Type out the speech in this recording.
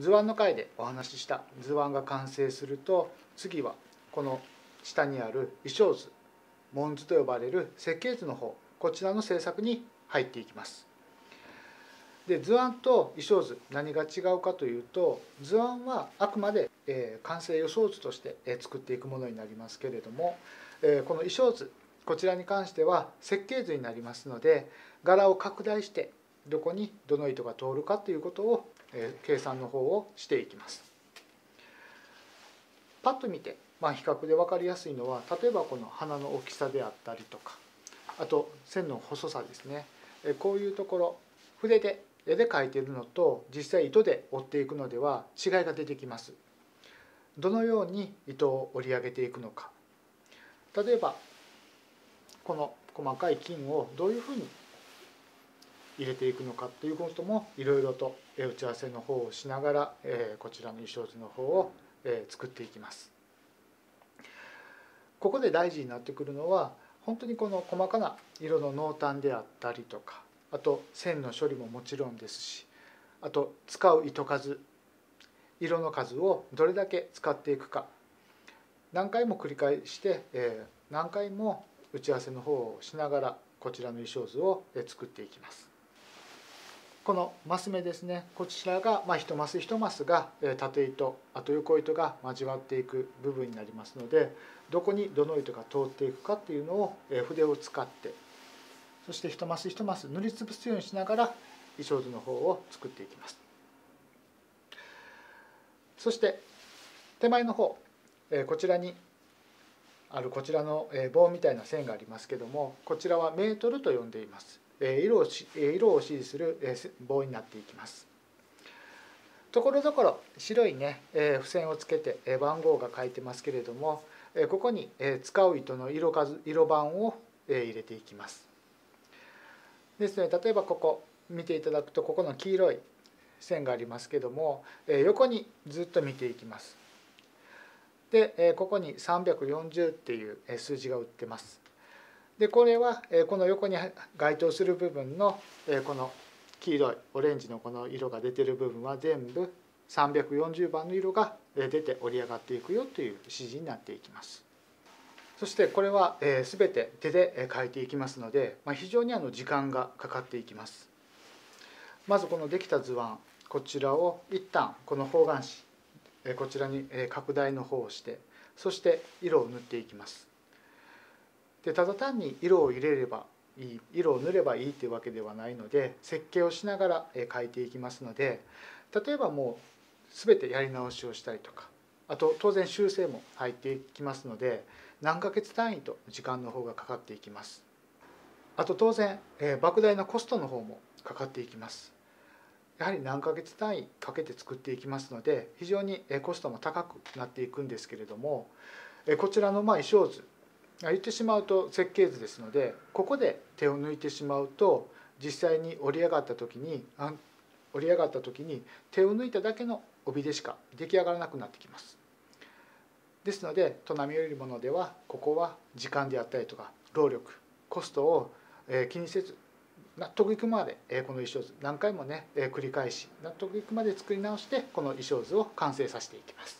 図案の回でお話しした図案が完成すると、次はこの下にある意匠図、紋図と呼ばれる設計図の方、こちらの制作に入っていきます。で、図案と意匠図、何が違うかというと、図案はあくまで完成予想図として作っていくものになりますけれども、この意匠図、こちらに関しては設計図になりますので、柄を拡大してどこにどの糸が通るかということを計算の方をしていきます。パッと見て、比較で分かりやすいのは、例えばこの花の大きさであったりとか、あと線の細さですね。こういうところ、筆で絵で描いているのと実際糸で折っていくのでは違いが出てきます。どのように糸を織り上げていくのか、例えばこの細かい金をどういうふうに入れていくのかということもいろいろと打ち合わせの方をしながら、こちらの意匠図の方を作っていきます。ここで大事になってくるのは、本当にこの細かな色の濃淡であったりとか、あと線の処理ももちろんですし、あと使う糸数、色の数をどれだけ使っていくか、何回も繰り返して、何回も打ち合わせの方をしながらこちらの衣装図を作っていきます。このマス目ですね、こちらが一マス一マスが縦糸、あと横糸が交わっていく部分になりますので、どこにどの糸が通っていくかっていうのを筆を使って、そして一マス一マス塗りつぶすようにしながら衣装図の方を作っていきます。そして手前の方、こちらにあるこちらの棒みたいな線がありますけども、こちらはメートルと呼んでいます。色を指示する棒になっていきます。ところどころ白いね、付箋をつけて番号が書いてますけれども、ここに使う糸の色数、色番を入れていきます。ですので、例えばここ見ていただくと、ここの黄色い線がありますけども、横にずっと見ていきます。で、ここに340っていう数字が売ってます。で、これはこの横に該当する部分のこの黄色いオレンジのこの色が出てる部分は全部340番の色が出て織り上がっていくよという指示になっていきます。そしてこれは全て手で描いていきますので、非常に時間がかかっていきます。まずこのできた図案、こちらを一旦この方眼紙、こちらに拡大の方をして、そして色を塗っていきます。で、ただ単に色を入れればいい、色を塗ればいいというわけではないので、設計をしながら描いていきますので、例えばもう全てやり直しをしたりとか、あと当然修正も入っていきますので、何ヶ月単位と時間の方がかかっていきます。あと当然莫大なコストの方もかかっていきます。やはり何ヶ月単位かけて作っていきますので、非常にコストも高くなっていくんですけれども、こちらの衣装図、言ってしまうと設計図ですので、ここで手を抜いてしまうと、実際に織り上がった時に手を抜いただけの帯でしか出来上がらなくなってきます。ですので、砺波織物ではここは時間であったりとか労力、コストを気にせず、納得いくまでこの衣装図、何回もね繰り返し納得いくまで作り直して、この衣装図を完成させていきます。